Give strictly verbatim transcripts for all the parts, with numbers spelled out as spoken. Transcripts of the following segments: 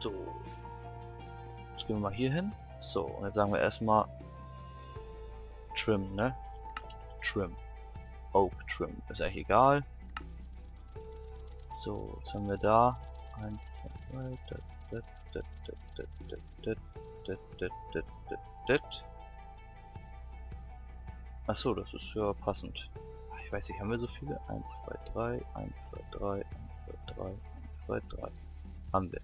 So. Jetzt gehen wir mal hier hin. So, und jetzt sagen wir erstmal Trim, ne? Trim. Oak Trim. Ist eigentlich egal. So, jetzt haben wir da. Eins, zwei, drei, dit, dit, dit, dit, dit, dit, dit, dit, dit. Achso, das ist ja passend. Ich weiß nicht, haben wir so viele? eins, zwei, drei, eins, zwei, drei, eins, zwei, drei, eins, zwei, drei. Haben wir.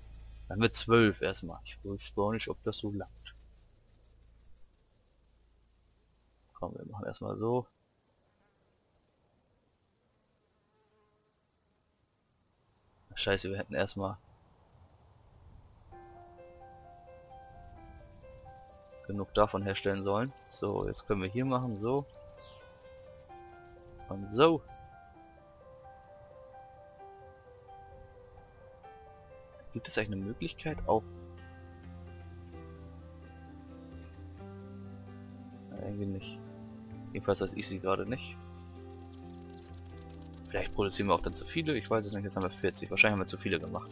Dann haben wir zwölf erstmal. Ich weiß auch nicht, ob das so langt. Komm, wir machen erstmal so. Scheiße, wir hätten erstmal genug davon herstellen sollen. So, jetzt können wir hier machen, so. Und so. Gibt es eigentlich eine Möglichkeit auf... Nein, irgendwie nicht. Jedenfalls weiß ich sie gerade nicht. Vielleicht produzieren wir auch dann zu viele, ich weiß es nicht, jetzt haben wir vierzig. Wahrscheinlich haben wir zu viele gemacht.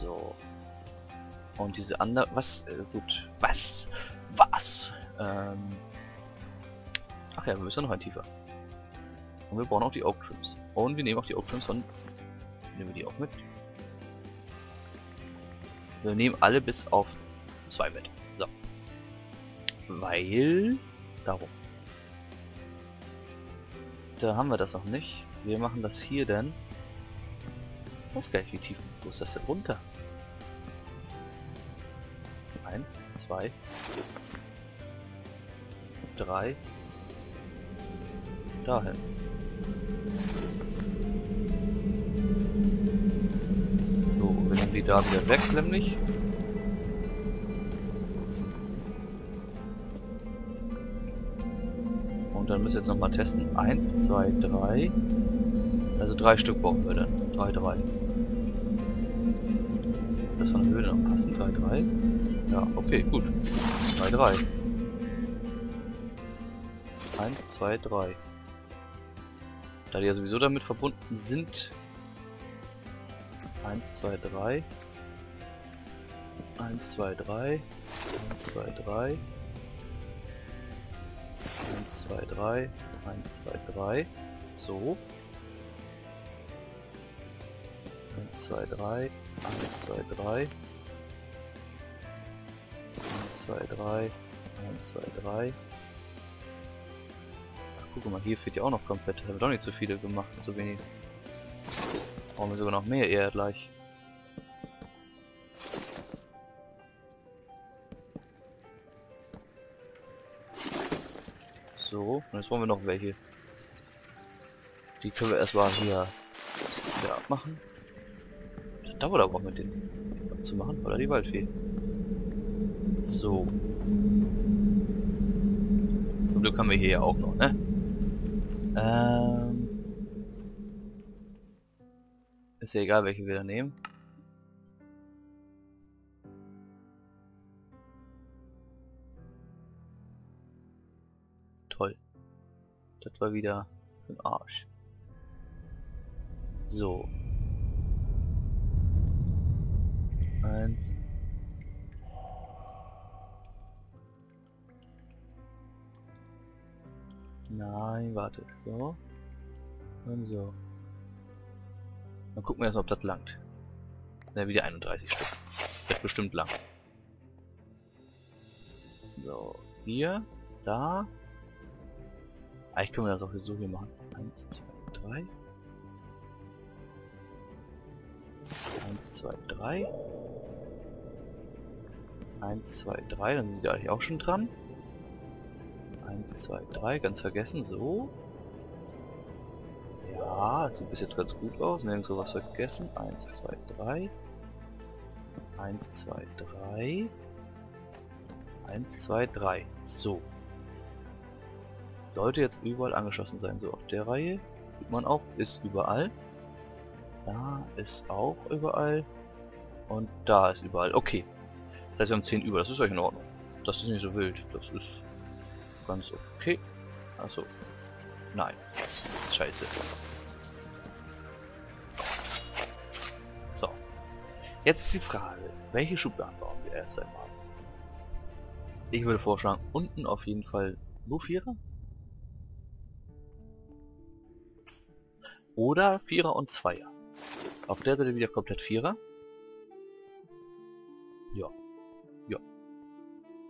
So. Und diese andere... Was? Äh, gut. Was? Was? Ähm... Ach ja, wir müssen noch ein tiefer. Und wir brauchen auch die Oak Trims. Und wir nehmen auch die Oak Trims von... Nehmen wir die auch mit? Wir nehmen alle bis auf zwei mit. So. Weil... Darum. Da haben wir das noch nicht. Wir machen das hier denn... Ich weiß gar nicht, wie tief... Wo ist das denn runter? Eins, zwei, drei... dahin. So, wir nehmen die da wieder weg, nämlich. Und dann müssen wir jetzt nochmal testen. Eins, zwei, drei. Also drei Stück brauchen wir dann. Drei, drei. Das von der Höhe noch passen. Drei, drei. Ja, okay, gut. Drei, drei. Eins, zwei, drei. Da die ja sowieso damit verbunden sind. eins, zwei, drei. eins, zwei, drei. eins, zwei, drei. eins, zwei, drei. eins, zwei, drei. So. eins, zwei, drei. eins, zwei, drei. eins, zwei, drei. eins, zwei, drei. eins, zwei, drei. Guck mal, hier fehlt ja auch noch komplett. Da haben wir doch nicht so viele gemacht, so wenig. Brauchen wir sogar noch mehr eher gleich. So, und jetzt wollen wir noch welche. Die können wir erstmal hier wieder abmachen. Das dauert aber auch mit denen abzumachen, oder die Waldfee. So. Zum Glück haben wir hier ja auch noch, ne? Ähm, ist ja egal, welche wir da nehmen. Toll. Das war wieder ein Arsch. So. Eins. Nein, warte. So. Und so. Dann gucken wir erstmal, ob das langt. Na, wieder einunddreißig Stück. Das ist bestimmt lang. So. Hier. Da. Eigentlich können wir das auch hier so hier machen. eins, zwei, drei. eins, zwei, drei. eins, zwei, drei. Dann sind wir eigentlich auch schon dran. eins, zwei, drei, ganz vergessen, so. Ja, das sieht bis jetzt ganz gut aus, nirgendwo was vergessen. eins, zwei, drei. eins, zwei, drei. eins, zwei, drei. So. Sollte jetzt überall angeschlossen sein, so auf der Reihe. Sieht man auch, ist überall. Da ist auch überall. Und da ist überall, okay. Das heißt, wir haben zehn über, das ist euch in Ordnung. Das ist nicht so wild, das ist... ganz okay. Achso. Nein. Scheiße. So. Jetzt ist die Frage, welche Schubladen bauen wir erst einmal? Ich würde vorschlagen, unten auf jeden Fall nur Vierer. Oder Vierer und Zweier. Auf der Seite wieder komplett Vierer. Ja. Ja.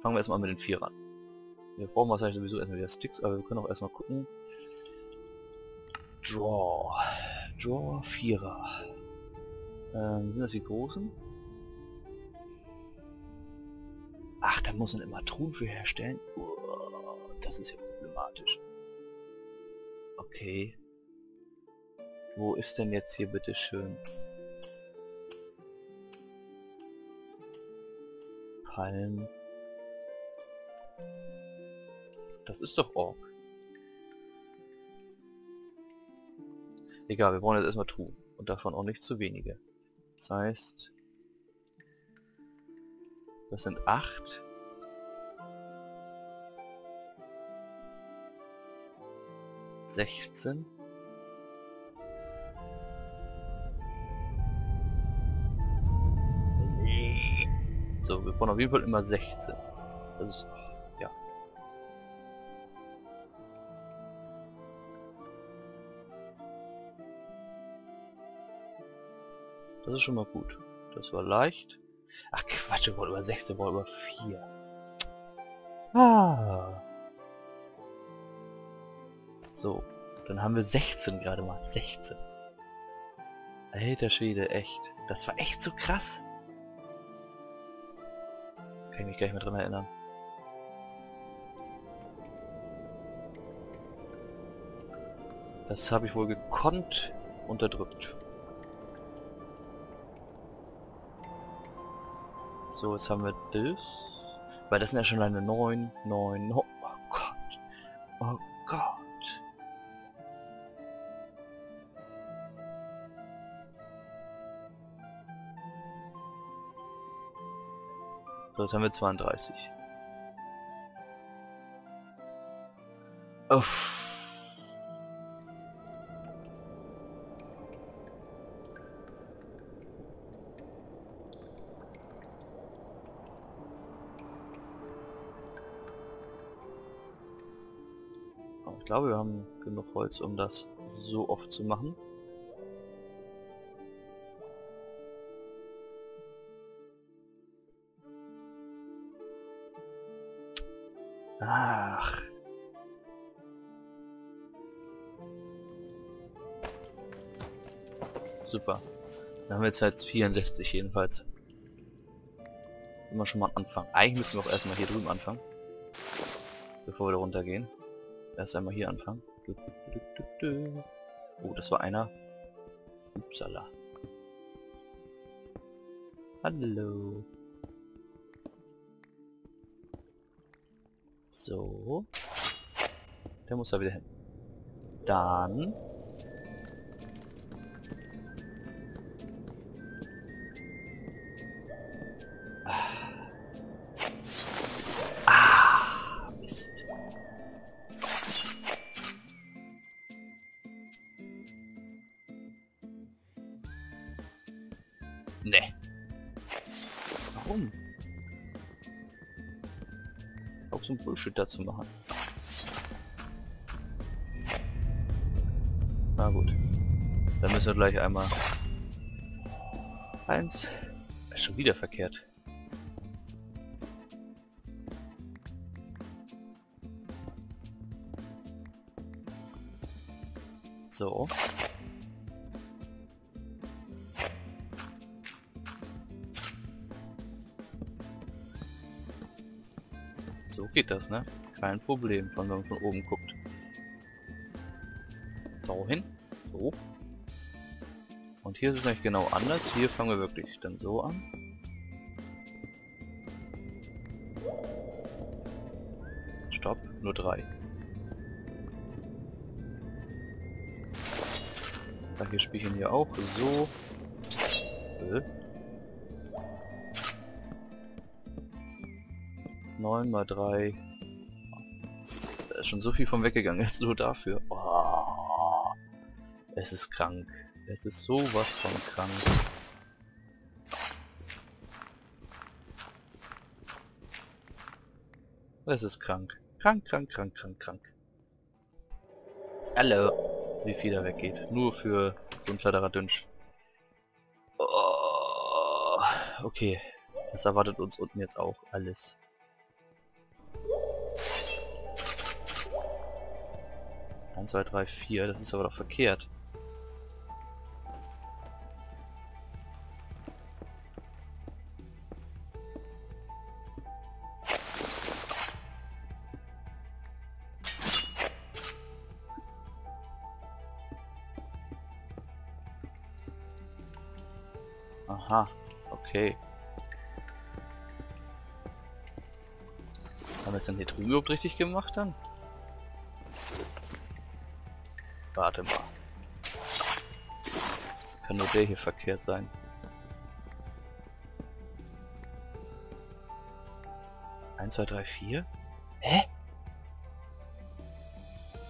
Fangen wir erstmal mit den Vierern. Wir brauchen wahrscheinlich sowieso erstmal wieder Sticks, aber wir können auch erstmal gucken. Draw. Draw Vierer. Ähm, sind das die großen? Ach, da muss man immer Truhen für herstellen. Uah, das ist ja problematisch. Okay. Wo ist denn jetzt hier bitte schön? Palm. Das ist doch Ork. Egal, wir brauchen jetzt erstmal Truhen. Und davon auch nicht zu wenige. Das heißt... Das sind acht. sechzehn. So, wir brauchen auf jeden Fall immer sechzehn. Das ist... ja. Das ist schon mal gut. Das war leicht. Ach Quatsch, wir wollen über sechs, wir wollen über vier. Ah. So, dann haben wir sechzehn gerade mal. sechzehn. Alter Schwede, echt. Das war echt so krass. Kann ich mich gleich mal dran erinnern. Das habe ich wohl gekonnt unterdrückt. So, jetzt haben wir das. Weil das sind ja schon eine neun, neun, neun. Oh Gott. Oh Gott. So, jetzt haben wir zweiunddreißig. Uff. Ich glaube, wir haben genug Holz, um das so oft zu machen. Ach. Super. Dann haben wir jetzt halt vierundsechzig jedenfalls. Immer schon mal anfangen. Eigentlich müssen wir auch erstmal hier drüben anfangen. Bevor wir da runtergehen. Erst einmal hier anfangen. Oh, das war einer. Upsala. Hallo. So. Der muss da wieder hin. Dann. Ne. Warum? Auch so ein Bullshit dazu machen. Na gut. Dann müssen wir gleich einmal... Eins. Ist schon wieder verkehrt. So. So geht das, ne? Kein Problem, von wenn man von oben guckt. So hin. So. Und hier ist es nämlich genau anders. Hier fangen wir wirklich dann so an. Stopp, nur drei. Da hier spielen wir auch. So. Äh. neun mal drei. Da ist schon so viel von weggegangen. Jetzt nur dafür. Oh, es ist krank. Es ist sowas von krank. Das ist krank. Krank, krank, krank, krank, krank. Hallo. Wie viel da weggeht. Nur für so ein kleinerer Dünsch. Oh, okay. Das erwartet uns unten jetzt auch alles. eins, zwei, drei, vier. Das ist aber doch verkehrt. Aha, okay. Haben wir es denn hier drüben überhaupt richtig gemacht dann? Warte mal. Kann nur der hier verkehrt sein. eins, zwei, drei, vier? Hä?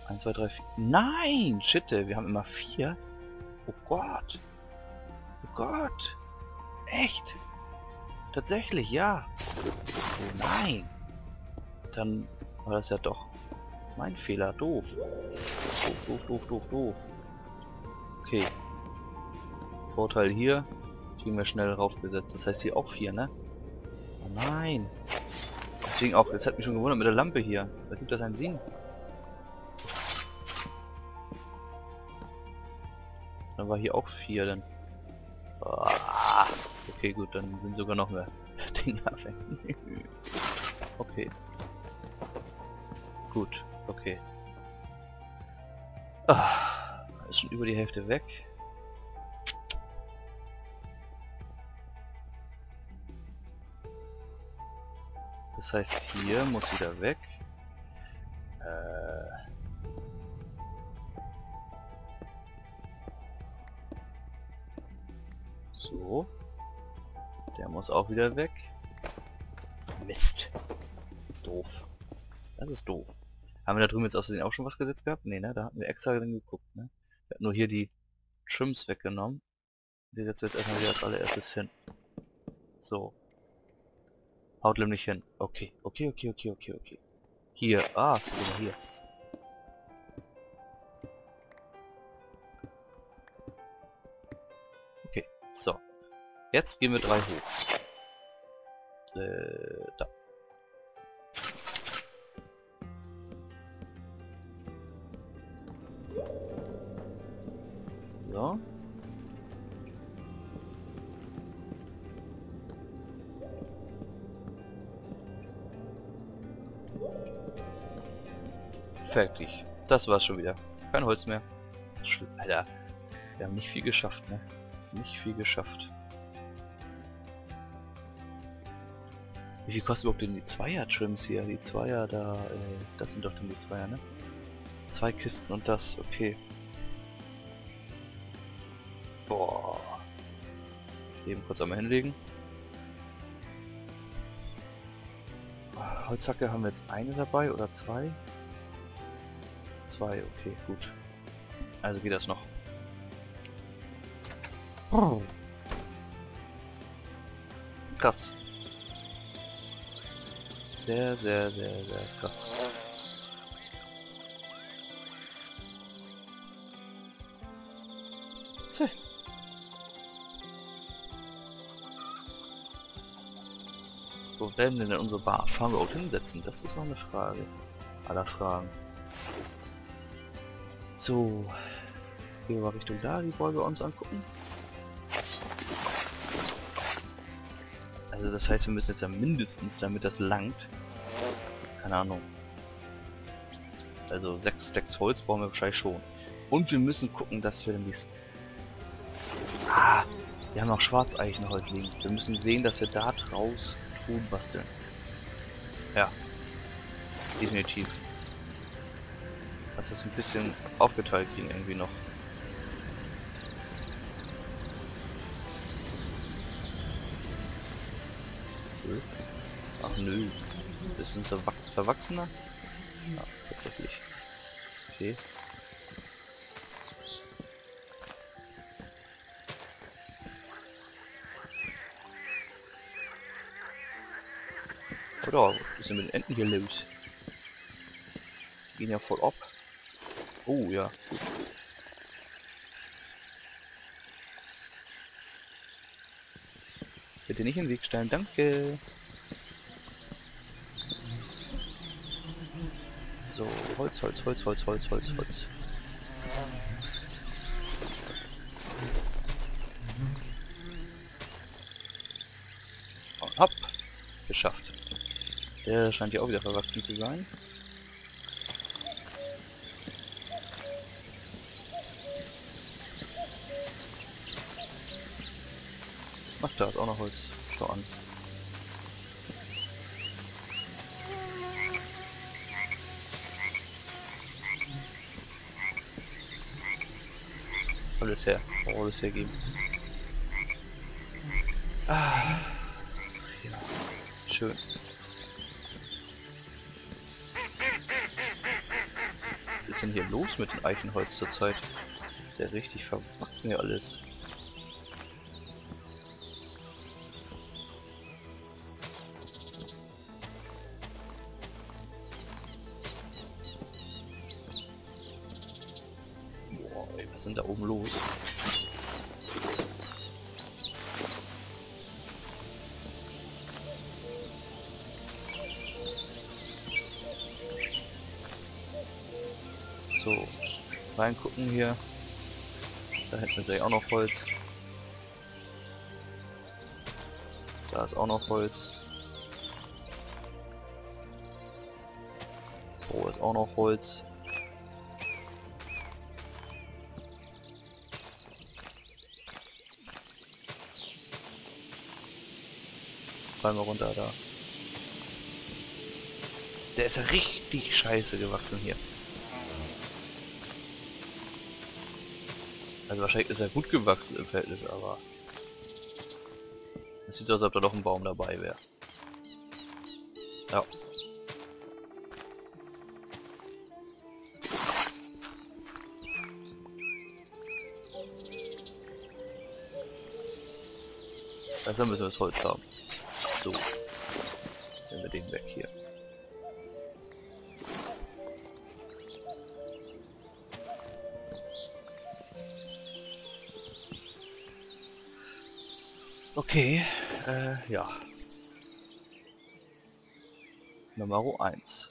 eins, zwei, drei, vier. Nein! Shit, wir haben immer vier. Oh Gott. Oh Gott. Echt? Tatsächlich, ja. Oh nein. Dann war das ja doch mein Fehler. Doof. Doof, doof, doof, doof, doof. Okay. Vorteil hier. Kriegen wir schnell raufgesetzt. Das heißt hier auch vier, ne? Oh nein. Deswegen auch. Jetzt hat mich schon gewundert mit der Lampe hier. Da gibt das einen Sinn. Dann war hier auch vier, dann. Oh. Okay, gut, dann sind sogar noch mehr Dinger weg. Okay. Gut, okay. Ah, ist schon über die Hälfte weg. Das heißt, hier muss wieder weg. Äh... So. Der muss auch wieder weg. Mist. Doof. Das ist doof. Haben wir da drüben jetzt aus Versehen auch schon was gesetzt gehabt? Ne, ne? Da hatten wir extra drin geguckt, ne? Wir hatten nur hier die Trims weggenommen. Die setzen wir jetzt erstmal wieder als allererstes hin. So. Haut nämlich hin. Okay. Okay, okay, okay, okay, okay. Hier. Ah, hier. Okay. So. Jetzt gehen wir drei hoch. Äh, da. So. Fertig. Das war's schon wieder. Kein Holz mehr. Alter. Wir haben nicht viel geschafft, ne? Nicht viel geschafft. Wie viel kostet überhaupt denn die Zweier-Trims hier? Die Zweier da, äh, das sind doch dann die Zweier, ne? Zwei Kisten und das, okay. Boah. Eben kurz einmal hinlegen. Oh, Holzhacke haben wir jetzt eine dabei oder zwei? Zwei, okay, gut. Also geht das noch. Oh. Krass. Sehr, sehr, sehr, sehr krass. Tja. Wo werden wir denn unsere Bar Farm überhaupt hinsetzen? Das ist noch eine Frage aller Fragen. So. Gehen wir mal Richtung da, die wollen wir uns angucken. Also das heißt, wir müssen jetzt ja mindestens, damit das langt, keine Ahnung, also sechs Stacks Holz brauchen wir wahrscheinlich schon. Und wir müssen gucken, dass wir demnächst... Ah, wir haben noch Schwarzeichenholz liegen. Wir müssen sehen, dass wir da draus Truhen basteln. Ja, definitiv. Dass wir es ein bisschen aufgeteilt kriegen irgendwie noch. Ach nö. Ist ein Verwachsener? Ja, tatsächlich. Okay. Oder was ist denn mit den Enten hier los? Die gehen ja voll ab. Oh ja, gut. Bitte nicht in den Weg stellen, danke. So, Holz, Holz, Holz, Holz, Holz, Holz, Holz. Und hopp, geschafft. Der scheint ja auch wieder verwachsen zu sein. Ach, da ist auch noch Holz. Schau an. Alles her. Alles hergeben. Ah. Ja. Schön. Was ist denn hier los mit dem Eichenholz zurzeit? Ist ja richtig verwachsen hier alles. Was sind da oben los? So, reingucken hier. Da hätten wir gleich auch noch Holz. Da ist auch noch Holz. Oh, ist auch noch Holz. Einmal runter da. Der ist richtig scheiße gewachsen hier. Also wahrscheinlich ist er gut gewachsen im Verhältnis, aber es sieht so aus, als ob da noch ein Baum dabei wäre. Ja. Also müssen wir das Holz haben. So, nehmen wir den weg hier. Okay, äh, ja. Nummer eins.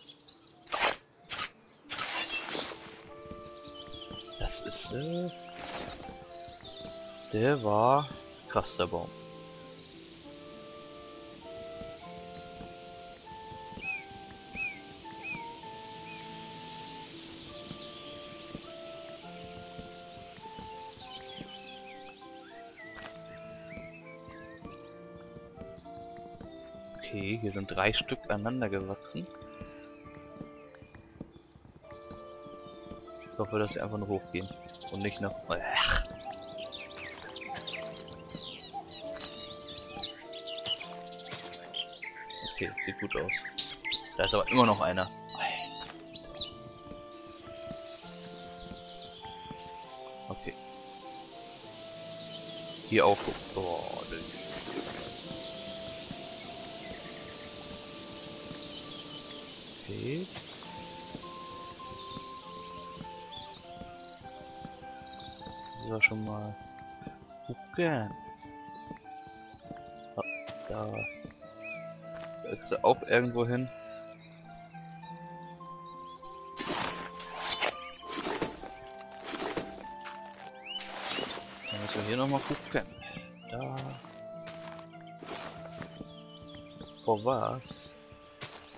Das ist, äh, der war krass, der Baum. Okay, hier sind drei Stück aneinander gewachsen. Ich hoffe, dass sie einfach nur hochgehen und nicht nach... Ach. Okay, sieht gut aus. Da ist aber immer noch einer. Okay. Hier auch. Boah, okay. Das war schon mal... Okay. Ah, da... Da ist er auch irgendwo hin. Dann müssen wir hier nochmal gucken. Da... Vor was?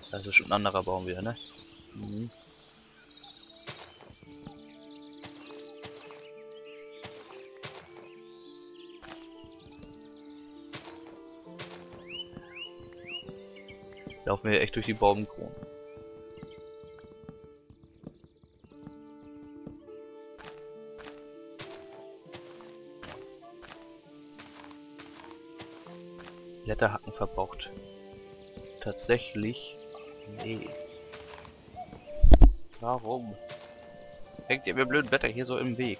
Das ist schon ein anderer Baum wieder, ne? Mhm. Laufen wir echt durch die Baumkronen. Blätterhacken verbraucht. Tatsächlich... Nee. Warum hängt ihr mir blöden Blätter hier so im Weg?